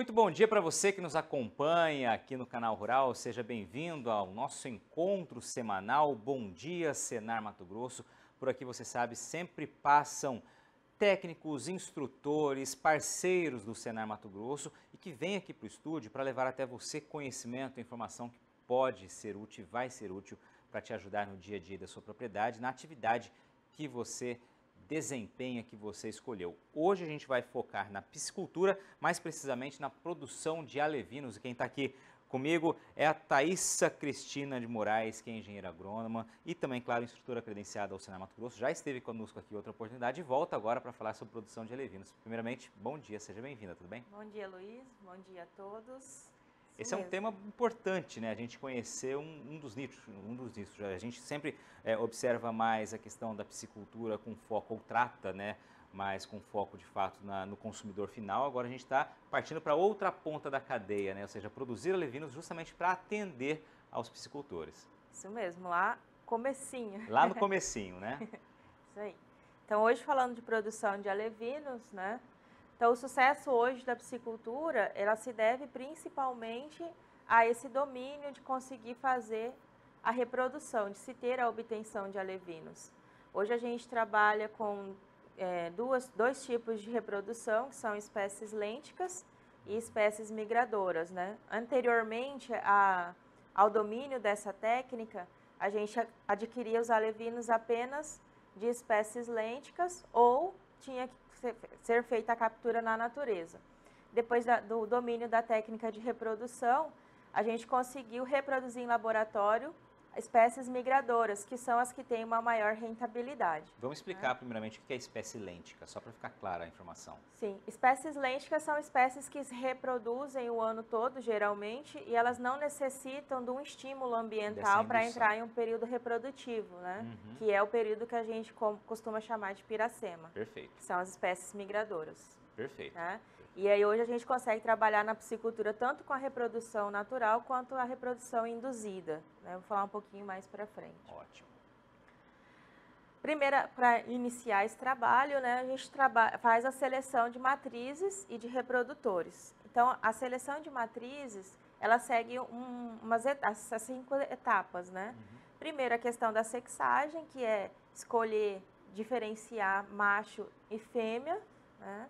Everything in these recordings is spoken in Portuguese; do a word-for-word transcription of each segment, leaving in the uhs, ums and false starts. Muito bom dia para você que nos acompanha aqui no Canal Rural, seja bem-vindo ao nosso encontro semanal Bom Dia Senar Mato Grosso. Por aqui, você sabe, sempre passam técnicos, instrutores, parceiros do Senar Mato Grosso e que vêm aqui para o estúdio para levar até você conhecimento, informação que pode ser útil e vai ser útil para te ajudar no dia a dia da sua propriedade, na atividade que você desempenha, que você escolheu. Hoje a gente vai focar na piscicultura, mais precisamente na produção de alevinos. E quem está aqui comigo é a Thayssa Cristina de Moraes, que é engenheira agrônoma e também, claro, instrutora credenciada ao Senar Mato Grosso. Já esteve conosco aqui outra oportunidade e volta agora para falar sobre produção de alevinos. Primeiramente, bom dia, seja bem-vinda, tudo bem? Bom dia, Luiz. Bom dia a todos. Esse é um tema importante, né? A gente conhecer um, um dos nichos, um dos nichos. A gente sempre é, observa mais a questão da piscicultura com foco, ou trata, né? Mas com foco, de fato, na, no consumidor final. Agora a gente está partindo para outra ponta da cadeia, né? Ou seja, produzir alevinos justamente para atender aos piscicultores. Isso mesmo, lá comecinho. Lá no comecinho, né? Isso aí. Então, hoje falando de produção de alevinos, né? Então, o sucesso hoje da piscicultura, ela se deve principalmente a esse domínio de conseguir fazer a reprodução, de se ter a obtenção de alevinos. Hoje a gente trabalha com é, duas, dois tipos de reprodução, que são espécies lênticas e espécies migradoras, né? Anteriormente a, ao domínio dessa técnica, a gente adquiria os alevinos apenas de espécies lênticas ou tinha que ser feita a captura na natureza. Depois da, do domínio da técnica de reprodução, a gente conseguiu reproduzir em laboratório espécies migradoras, que são as que têm uma maior rentabilidade. Vamos explicar, né, primeiramente o que é espécie lêntica, só para ficar clara a informação. Sim, espécies lênticas são espécies que se reproduzem o ano todo, geralmente, e elas não necessitam de um estímulo ambiental para entrar em um período reprodutivo, né? Uhum. Que é o período que a gente costuma chamar de piracema. Perfeito. São as espécies migradoras. Perfeito. Né? Perfeito. E aí hoje a gente consegue trabalhar na piscicultura tanto com a reprodução natural quanto a reprodução induzida, né? Vou falar um pouquinho mais para frente. Ótimo. Primeira, para iniciar esse trabalho, né, a gente trabalha, faz a seleção de matrizes e de reprodutores. Então, a seleção de matrizes, ela segue um, umas essas cinco etapas, né? Uhum. Primeiro, a questão da sexagem, que é escolher, diferenciar macho e fêmea, né?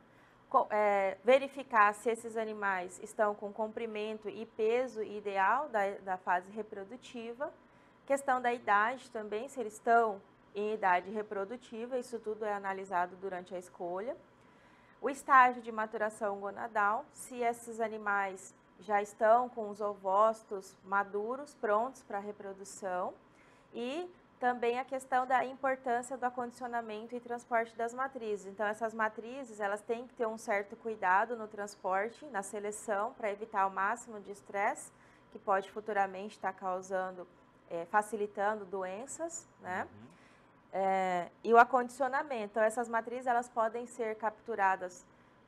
É, verificar se esses animais estão com comprimento e peso ideal da, da fase reprodutiva. Questão da idade também, se eles estão em idade reprodutiva, isso tudo é analisado durante a escolha. O estágio de maturação gonadal, se esses animais já estão com os ovócitos maduros, prontos para a reprodução. E também a questão da importância do acondicionamento e transporte das matrizes. Então, essas matrizes, elas têm que ter um certo cuidado no transporte, na seleção, para evitar o máximo de estresse, que pode futuramente estar causando, é, facilitando doenças, né? Uhum. É, e o acondicionamento. Então, essas matrizes, elas podem ser capturadas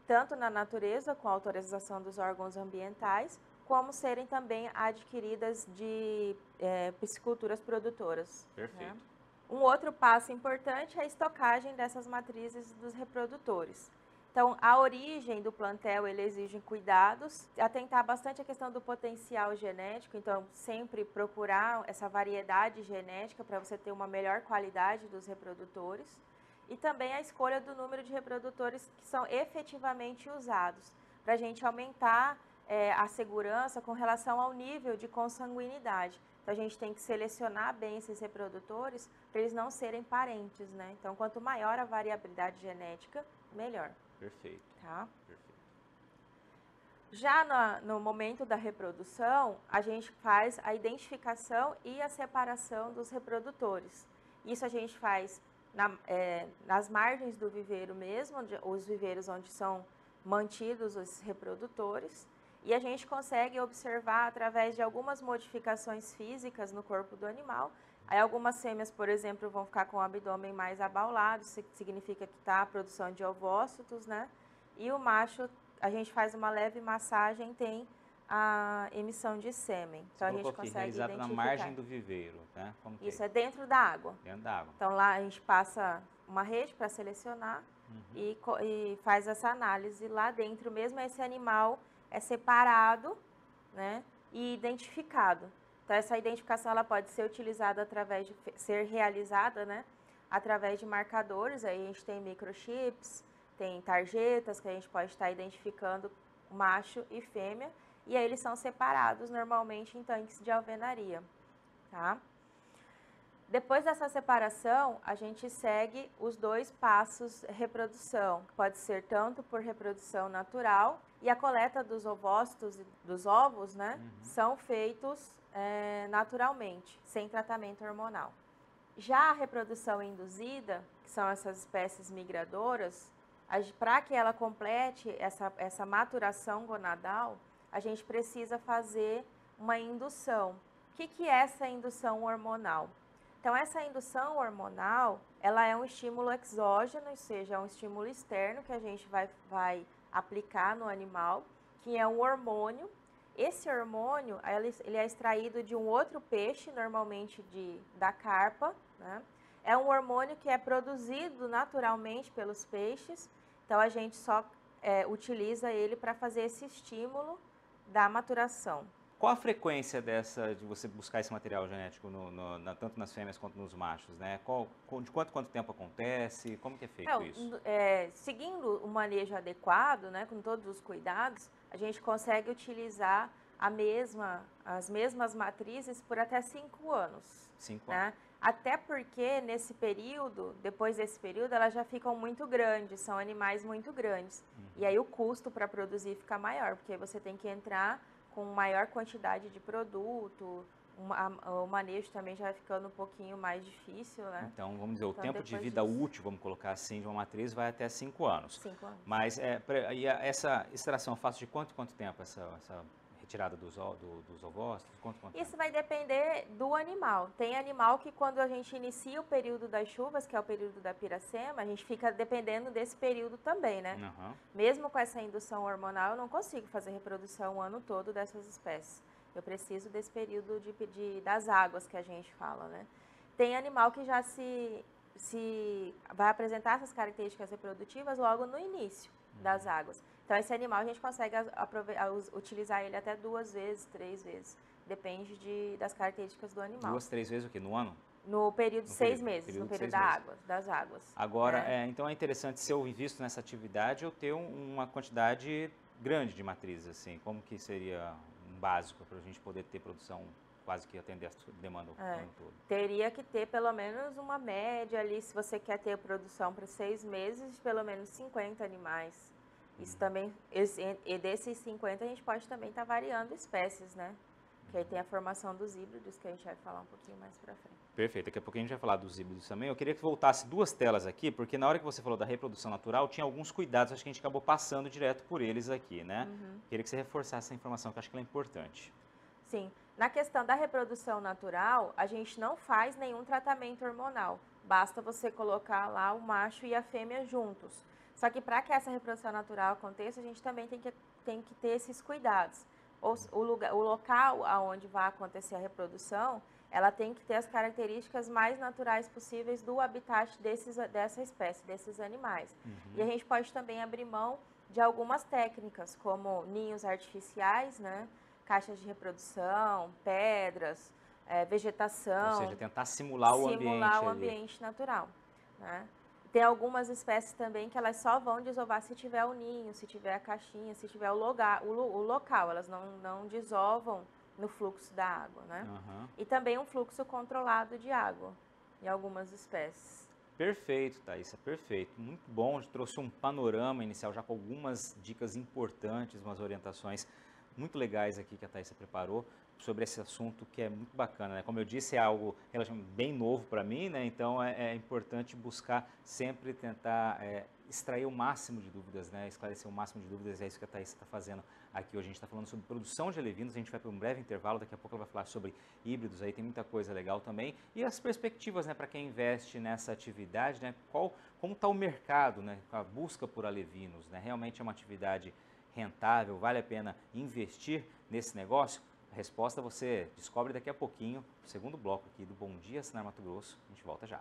tanto na natureza, com autorização dos órgãos ambientais, como serem também adquiridas de é, pisciculturas produtoras. Perfeito. Né? Um outro passo importante é a estocagem dessas matrizes dos reprodutores. Então, a origem do plantel, ele exige cuidados, atentar bastante a questão do potencial genético, então sempre procurar essa variedade genética para você ter uma melhor qualidade dos reprodutores, e também a escolha do número de reprodutores que são efetivamente usados, para a gente aumentar É, a segurança com relação ao nível de consanguinidade. Então, a gente tem que selecionar bem esses reprodutores para eles não serem parentes, né? Então, quanto maior a variabilidade genética, melhor. Perfeito. Tá? Perfeito. Já na, no momento da reprodução, a gente faz a identificação e a separação dos reprodutores. Isso a gente faz na, é, nas margens do viveiro mesmo, onde, os viveiros onde são mantidos os reprodutores. E a gente consegue observar através de algumas modificações físicas no corpo do animal. Aí algumas fêmeas, por exemplo, vão ficar com o abdômen mais abaulado, isso significa que está a produção de ovócitos, né? E o macho, a gente faz uma leve massagem, tem a emissão de sêmen. Então, você a gente consegue realizado identificar. Na margem do viveiro, né? Como que isso é? É dentro da água. Dentro da água. Então, lá a gente passa uma rede para selecionar, uhum, e, e faz essa análise lá dentro mesmo, esse animal é separado, né, e identificado. Então, essa identificação ela pode ser utilizada através de ser realizada, né, através de marcadores. Aí a gente tem microchips, tem tarjetas que a gente pode estar identificando macho e fêmea, e aí eles são separados normalmente em tanques de alvenaria, tá? Depois dessa separação, a gente segue os dois passos de reprodução, que pode ser tanto por reprodução natural, e a coleta dos ovócitos e dos ovos, né, uhum. são feitos é, naturalmente, sem tratamento hormonal. Já a reprodução induzida, que são essas espécies migradoras, para que ela complete essa, essa maturação gonadal, a gente precisa fazer uma indução. O que, que é essa indução hormonal? Então, essa indução hormonal, ela é um estímulo exógeno, ou seja, é um estímulo externo que a gente vai, vai aplicar no animal, que é um hormônio. Esse hormônio, ele é extraído de um outro peixe, normalmente de, da carpa, né? É um hormônio que é produzido naturalmente pelos peixes, então a gente só é, utiliza ele para fazer esse estímulo da maturação. Qual a frequência dessa, de você buscar esse material genético, no, no, na, tanto nas fêmeas quanto nos machos, né? Qual, de quanto, quanto tempo acontece? Como que é feito Não, isso? É, seguindo o manejo adequado, né, com todos os cuidados, a gente consegue utilizar a mesma, as mesmas matrizes por até cinco anos. Cinco anos. Né? Até porque nesse período, depois desse período, elas já ficam muito grandes, são animais muito grandes. Uhum. E aí o custo para produzir fica maior, porque você tem que entrar com maior quantidade de produto, o manejo também já vai ficando um pouquinho mais difícil, né? Então, vamos dizer, então, o tempo de vida disso. útil, vamos colocar assim, de uma matriz vai até cinco anos. Cinco anos. Mas é, e essa extração, eu faço de quanto quanto tempo essa, essa retirada dos, do, dos ovócitos? Quanto, quanto Isso tempo? Vai depender do animal. Tem animal que quando a gente inicia o período das chuvas, que é o período da piracema, a gente fica dependendo desse período também, né? Uhum. Mesmo com essa indução hormonal, eu não consigo fazer reprodução o ano todo dessas espécies. Eu preciso desse período de, de, das águas que a gente fala, né? Tem animal que já se, se vai apresentar essas características reprodutivas logo no início uhum. das águas. Então, esse animal a gente consegue a, a, a, utilizar ele até duas vezes, três vezes. Depende de, das características do animal. Duas, três vezes o quê? No ano? No período de seis meses, no período da água, das águas. Agora, né? é, então é interessante, se eu invisto nessa atividade, eu ter uma quantidade grande de matrizes, assim. Como que seria um básico para a gente poder ter produção, quase que atender a demanda é, o ano todo? Teria que ter pelo menos uma média ali, se você quer ter produção para seis meses, de pelo menos cinquenta animais. Uhum. Isso também, esse, e desses cinquenta a gente pode também estar tá variando espécies, né? Que aí tem a formação dos híbridos, que a gente vai falar um pouquinho mais para frente. Perfeito, daqui a pouco a gente vai falar dos híbridos também. Eu queria que voltasse duas telas aqui, porque na hora que você falou da reprodução natural, tinha alguns cuidados, acho que a gente acabou passando direto por eles aqui, né? Uhum. Queria que você reforçasse essa informação, que eu acho que ela é importante. Sim, na questão da reprodução natural, a gente não faz nenhum tratamento hormonal. Basta você colocar lá o macho e a fêmea juntos. Só que para que essa reprodução natural aconteça, a gente também tem que, tem que ter esses cuidados. O, lugar, o local aonde vai acontecer a reprodução, ela tem que ter as características mais naturais possíveis do habitat desses, dessa espécie, desses animais. Uhum. E a gente pode também abrir mão de algumas técnicas, como ninhos artificiais, né? Caixas de reprodução, pedras, é, vegetação. Ou seja, tentar simular o ambiente. Simular o ambiente natural, né? Tem algumas espécies também que elas só vão desovar se tiver o ninho, se tiver a caixinha, se tiver o, lugar, o, o local. Elas não, não desovam no fluxo da água, né? Uhum. E também um fluxo controlado de água em algumas espécies. Perfeito, Thayssa, perfeito. Muito bom, a gente trouxe um panorama inicial já com algumas dicas importantes, umas orientações muito legais aqui que a Thayssa preparou sobre esse assunto que é muito bacana, né? Como eu disse, é algo bem novo para mim, né? Então é, é importante buscar sempre tentar é, extrair o máximo de dúvidas, né? Esclarecer o máximo de dúvidas, é isso que a Thayssa está fazendo aqui hoje. A gente está falando sobre produção de alevinos, a gente vai para um breve intervalo, daqui a pouco ela vai falar sobre híbridos, aí tem muita coisa legal também. E as perspectivas, né, para quem investe nessa atividade, né? Qual, como está o mercado, né? A busca por alevinos, né? Realmente é uma atividade rentável, vale a pena investir nesse negócio? A resposta você descobre daqui a pouquinho, no segundo bloco aqui do Bom Dia Senar Mato Grosso. A gente volta já.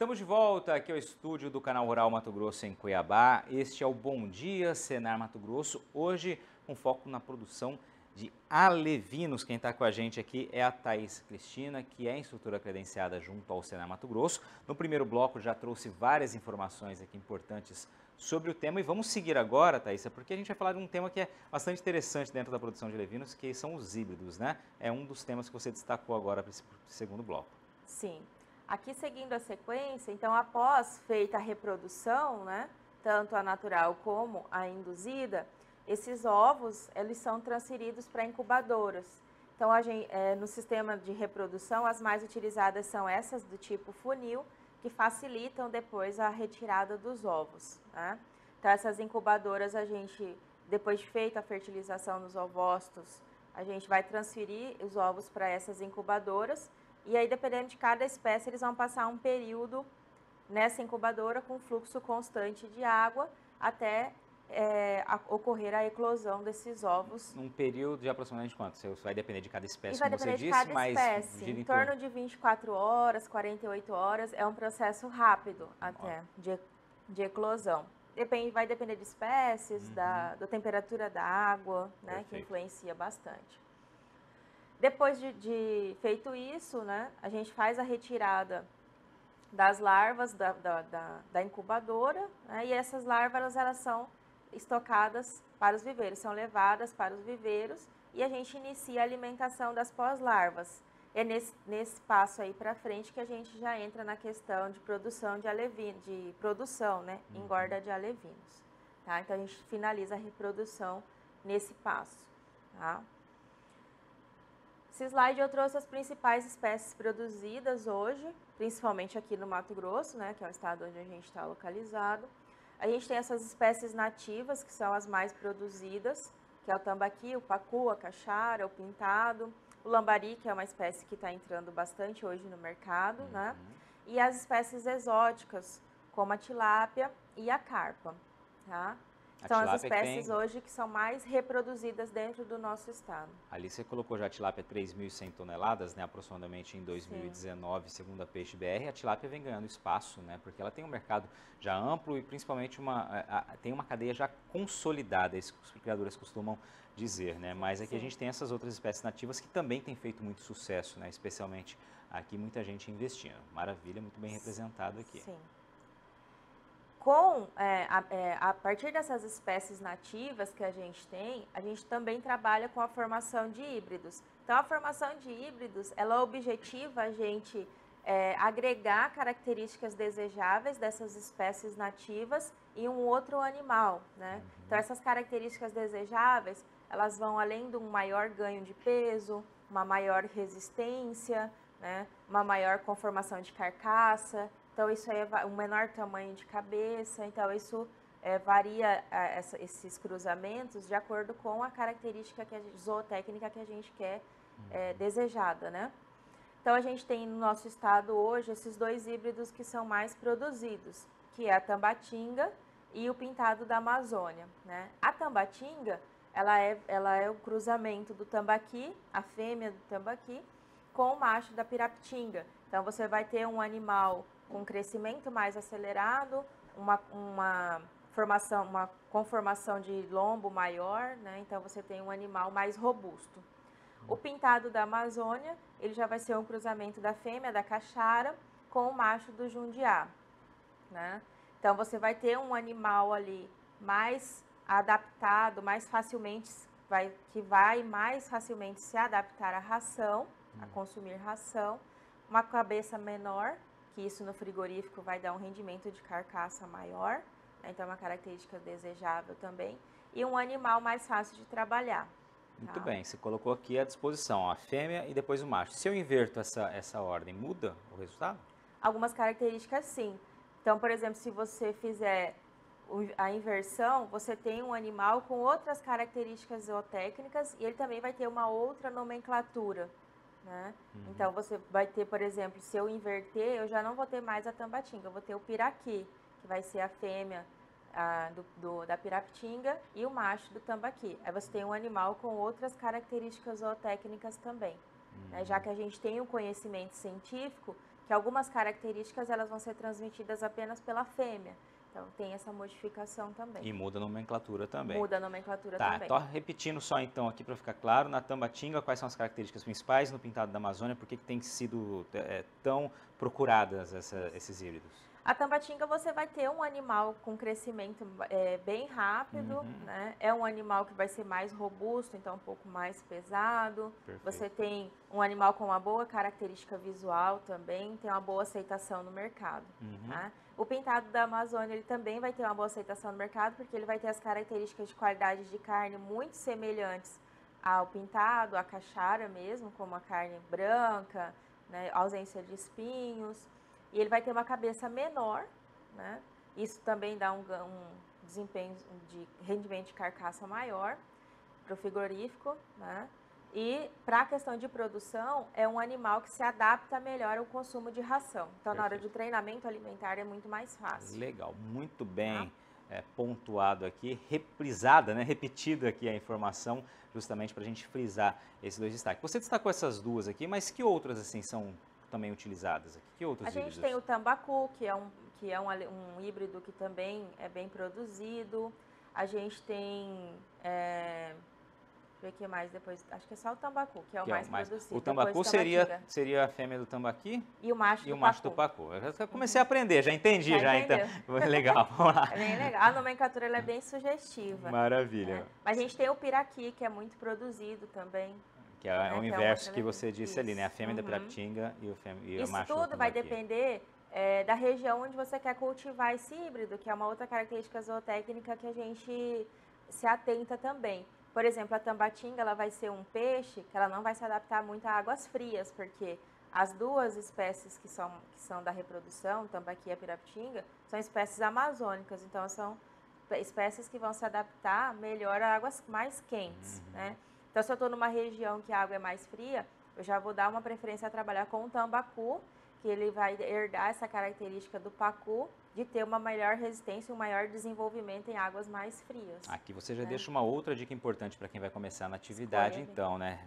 Estamos de volta aqui ao estúdio do Canal Rural Mato Grosso em Cuiabá. Este é o Bom Dia Senar Mato Grosso, hoje com foco na produção de alevinos. Quem está com a gente aqui é a Thayssa Cristina, que é instrutora credenciada junto ao Senar Mato Grosso. No primeiro bloco já trouxe várias informações aqui importantes sobre o tema e vamos seguir agora, Thayssa, porque a gente vai falar de um tema que é bastante interessante dentro da produção de alevinos, que são os híbridos, né? É um dos temas que você destacou agora para esse segundo bloco. Sim. Aqui seguindo a sequência, então após feita a reprodução, né, tanto a natural como a induzida, esses ovos eles são transferidos para incubadoras. Então a gente, é, no sistema de reprodução as mais utilizadas são essas do tipo funil, que facilitam depois a retirada dos ovos, né? Então essas incubadoras a gente, depois de feita a fertilização dos ovócitos, a gente vai transferir os ovos para essas incubadoras. E aí, dependendo de cada espécie, eles vão passar um período nessa incubadora com fluxo constante de água até é, a, ocorrer a eclosão desses ovos. Um período de aproximadamente quanto? Isso vai depender de cada espécie, como você disse, mas em torno de vinte e quatro horas, quarenta e oito horas, é um processo rápido até de, de eclosão. Depende, vai depender de espécies, uhum. da, da temperatura da água, né, Perfeito. Que influencia bastante. Depois de, de feito isso, né, a gente faz a retirada das larvas da, da, da, da incubadora, né, e essas larvas elas, elas são estocadas para os viveiros, são levadas para os viveiros e a gente inicia a alimentação das pós-larvas. É nesse, nesse passo aí para frente que a gente já entra na questão de produção de alevinos, de produção, né, uhum. engorda de alevinos. Tá? Então a gente finaliza a reprodução nesse passo. Tá? Esse slide eu trouxe as principais espécies produzidas hoje, principalmente aqui no Mato Grosso, né, que é o estado onde a gente está localizado. A gente tem essas espécies nativas, que são as mais produzidas, que é o tambaqui, o pacu, a cachara, o pintado, o lambari, que é uma espécie que está entrando bastante hoje no mercado, uhum. né, e as espécies exóticas, como a tilápia e a carpa, tá? São as espécies tem... hoje que são mais reproduzidas dentro do nosso estado. Ali você colocou já a tilápia três mil e cem toneladas, né, aproximadamente em dois mil e dezenove, Sim. segundo a Peixe B R. A tilápia vem ganhando espaço, né, porque ela tem um mercado já amplo e principalmente uma, a, a, tem uma cadeia já consolidada, isso que os criadores costumam dizer, né? Mas aqui Sim. a gente tem essas outras espécies nativas que também têm feito muito sucesso, né, especialmente aqui muita gente investindo. Maravilha, muito bem representado aqui. Sim. Com, é, a, é, a partir dessas espécies nativas que a gente tem, a gente também trabalha com a formação de híbridos. Então, a formação de híbridos, ela objetiva a gente é, agregar características desejáveis dessas espécies nativas em um outro animal, né? Então, essas características desejáveis, elas vão além de um maior ganho de peso, uma maior resistência, né? Uma maior conformação de carcaça. Então, isso aí é um menor tamanho de cabeça, então isso é, varia a, essa, esses cruzamentos de acordo com a característica que a gente, zootécnica que a gente quer é, desejada, né? Então, a gente tem no nosso estado hoje esses dois híbridos que são mais produzidos, que é a tambatinga e o pintado da Amazônia, né? A tambatinga, ela é, ela é o cruzamento do tambaqui, a fêmea do tambaqui, com o macho da pirapitinga. Então, você vai ter um animal com um crescimento mais acelerado, uma, uma, formação, uma conformação de lombo maior, né? Então você tem um animal mais robusto. O pintado da Amazônia, ele já vai ser um cruzamento da fêmea, da cachara, com o macho do jundiá, né? Então você vai ter um animal ali mais adaptado, mais facilmente, vai, que vai mais facilmente se adaptar à ração, a consumir ração, uma cabeça menor, que isso no frigorífico vai dar um rendimento de carcaça maior, né? Então é uma característica desejável também, e um animal mais fácil de trabalhar. Muito tá? bem, você colocou aqui à disposição ó, a fêmea e depois o macho. Se eu inverto essa, essa ordem, muda o resultado? Algumas características sim. Então, por exemplo, se você fizer a inversão, você tem um animal com outras características zootécnicas e ele também vai ter uma outra nomenclatura. Né? Uhum. Então você vai ter, por exemplo, se eu inverter, eu já não vou ter mais a tambatinga, eu vou ter o piraqui, que vai ser a fêmea a, do, do, da pirapitinga e o macho do tambaqui. Aí você tem um animal com outras características zootécnicas também, uhum. né? Já que a gente tem um conhecimento científico que algumas características elas vão ser transmitidas apenas pela fêmea. Então, tem essa modificação também. E muda a nomenclatura também. Muda a nomenclatura tá, também. Tá, repetindo só então aqui para ficar claro, na tambatinga, quais são as características principais no pintado da Amazônia? Por que que tem sido é, tão procuradas essa, esses híbridos? A tambatinga você vai ter um animal com crescimento é, bem rápido, uhum. né? É um animal que vai ser mais robusto, então um pouco mais pesado. Perfeito. Você tem um animal com uma boa característica visual também, tem uma boa aceitação no mercado. Uhum. Tá? O pintado da Amazônia ele também vai ter uma boa aceitação no mercado, porque ele vai ter as características de qualidade de carne muito semelhantes ao pintado, à cachara mesmo, como a carne branca, né? Ausência de espinhos. E ele vai ter uma cabeça menor, né? Isso também dá um, um desempenho de rendimento de carcaça maior para o frigorífico, né? E para a questão de produção, é um animal que se adapta melhor ao consumo de ração. Então, Perfeito. Na hora de treinamento alimentar é muito mais fácil. Legal, muito bem ah. é, pontuado aqui, reprisada, né? Repetida aqui a informação, justamente para a gente frisar esses dois destaques. Você destacou essas duas aqui, mas que outras assim são também utilizadas aqui? Que outros A gente híbridos? Tem o tambacu, que é, um, que é um, um híbrido que também é bem produzido. A gente tem... É, deixa eu ver o que mais depois. Acho que é só o tambacu, que é o que mais, é mais produzido. O tambacu seria, seria a fêmea do tambaqui? E o macho, e do, o macho pacu. do pacu. Eu já comecei a aprender, já entendi. Já, já então. Legal, vamos lá. É bem legal. A nomenclatura ela é bem sugestiva. Maravilha. Né? Mas a gente tem o piraqui, que é muito produzido também. Que é, é o inverso que você disse isso. ali, né? A fêmea uhum. da pirapitinga e o, fêmea, e o macho. Isso tudo vai depender é, da região onde você quer cultivar esse híbrido, que é uma outra característica zootécnica que a gente se atenta também. Por exemplo, a tambatinga, ela vai ser um peixe que ela não vai se adaptar muito a águas frias, porque as duas espécies que são, que são da reprodução, tambaqui e a pirapitinga, são espécies amazônicas, então são espécies que vão se adaptar melhor a águas mais quentes, uhum. né? Então, se eu estou numa região que a água é mais fria, eu já vou dar uma preferência a trabalhar com o tambacu, que ele vai herdar essa característica do pacu, de ter uma melhor resistência, um maior desenvolvimento em águas mais frias. Aqui você já né? deixa uma outra dica importante para quem vai começar na atividade, Escolha, então, né?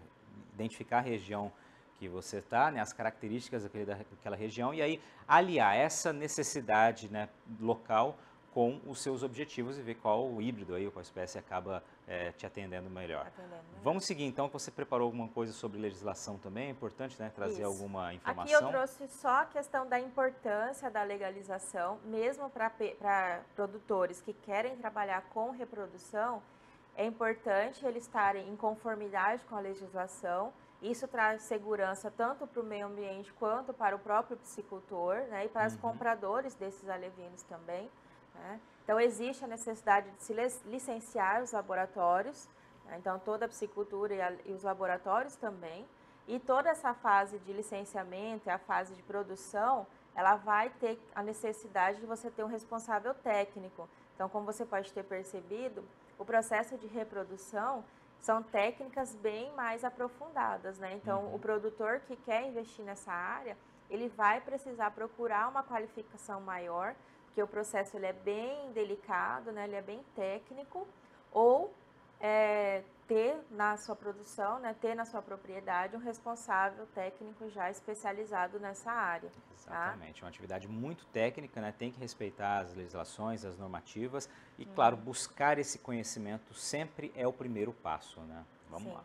Identificar a região que você está, né? As características daquela região, e aí aliar essa necessidade né? local com os seus objetivos e ver qual o híbrido, aí, qual espécie acaba é, te atendendo melhor. Atendendo, né? Vamos seguir, então, que você preparou alguma coisa sobre legislação também, é importante né, trazer Isso. alguma informação. Aqui eu trouxe só a questão da importância da legalização, mesmo para produtores que querem trabalhar com reprodução, é importante eles estarem em conformidade com a legislação. Isso traz segurança tanto para o meio ambiente quanto para o próprio piscicultor né, e para uhum. os compradores desses alevinos também. Né? Então, existe a necessidade de se licenciar os laboratórios, né? Então toda a piscicultura e, a, e os laboratórios também, e toda essa fase de licenciamento e a fase de produção, ela vai ter a necessidade de você ter um responsável técnico. Então, como você pode ter percebido, o processo de reprodução são técnicas bem mais aprofundadas, né? Então, uhum. o produtor que quer investir nessa área, ele vai precisar procurar uma qualificação maior, porque o processo ele é bem delicado, né? Ele é bem técnico, ou é, ter na sua produção, né? ter na sua propriedade um responsável técnico já especializado nessa área. Exatamente, tá? Uma atividade muito técnica, né? Tem que respeitar as legislações, as normativas e, hum. claro, buscar esse conhecimento sempre é o primeiro passo, né? Vamos Sim. lá.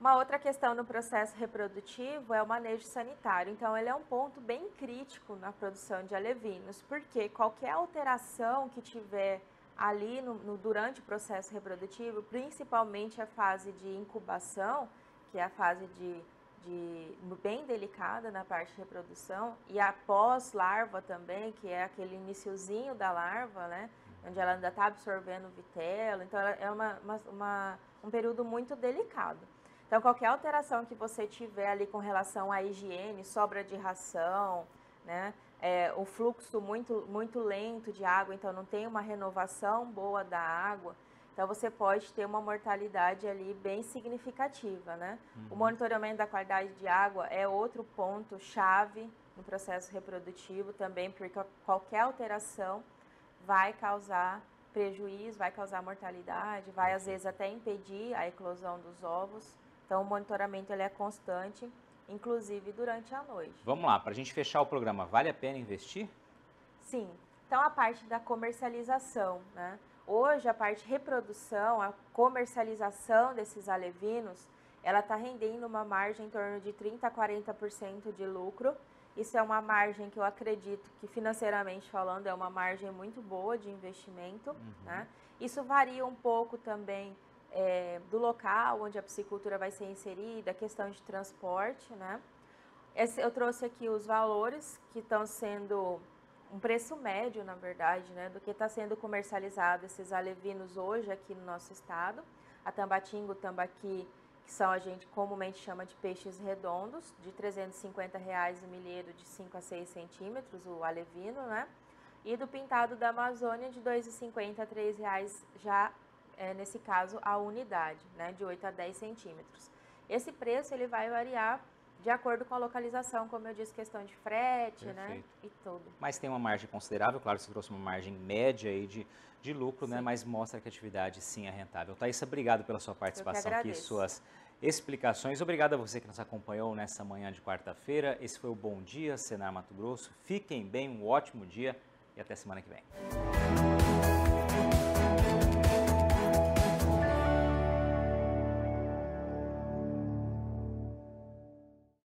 Uma outra questão no processo reprodutivo é o manejo sanitário. Então, ele é um ponto bem crítico na produção de alevinos, porque qualquer alteração que tiver ali no, no, durante o processo reprodutivo, principalmente a fase de incubação, que é a fase de, de, bem delicada na parte de reprodução, e a pós-larva também, que é aquele iniciozinho da larva, né? Onde ela ainda está absorvendo vitelo. Então, ela é uma, uma, uma, um período muito delicado. Então, qualquer alteração que você tiver ali com relação à higiene, sobra de ração, né? É, o fluxo muito, muito lento de água, então não tem uma renovação boa da água, então você pode ter uma mortalidade ali bem significativa, né? Uhum. O monitoramento da qualidade de água é outro ponto-chave no processo reprodutivo também, porque qualquer alteração vai causar prejuízo, vai causar mortalidade, vai às vezes até impedir a eclosão dos ovos. Então, o monitoramento ele é constante inclusive durante a noite. Vamos lá, para a gente fechar o programa, vale a pena investir? Sim. Então, a parte da comercialização, né? Hoje, a parte de reprodução, a comercialização desses alevinos, ela está rendendo uma margem em torno de trinta a quarenta por cento de lucro. Isso é uma margem que eu acredito que, financeiramente falando, é uma margem muito boa de investimento. Uhum. Né? Isso varia um pouco também é, do local onde a piscicultura vai ser inserida, a questão de transporte. Né? Esse, eu trouxe aqui os valores que estão sendo... um preço médio, na verdade, né, do que está sendo comercializado esses alevinos hoje aqui no nosso estado. A tambatinga, o tambaqui, que são a gente comumente chama de peixes redondos, de trezentos e cinquenta reais o milheiro de cinco a seis centímetros, o alevino, né? E do pintado da Amazônia, de dois e cinquenta a três reais já, é, nesse caso, a unidade, né, de oito a dez centímetros. Esse preço ele vai variar de acordo com a localização, como eu disse, questão de frete, perfeito, né, e tudo. Mas tem uma margem considerável, claro que você trouxe uma margem média aí de, de lucro, sim, né, mas mostra que a atividade sim é rentável. Thayssa, obrigado pela sua participação aqui, suas explicações. Obrigado a você que nos acompanhou nessa manhã de quarta-feira. Esse foi o Bom Dia Senar Mato Grosso. Fiquem bem, um ótimo dia e até semana que vem.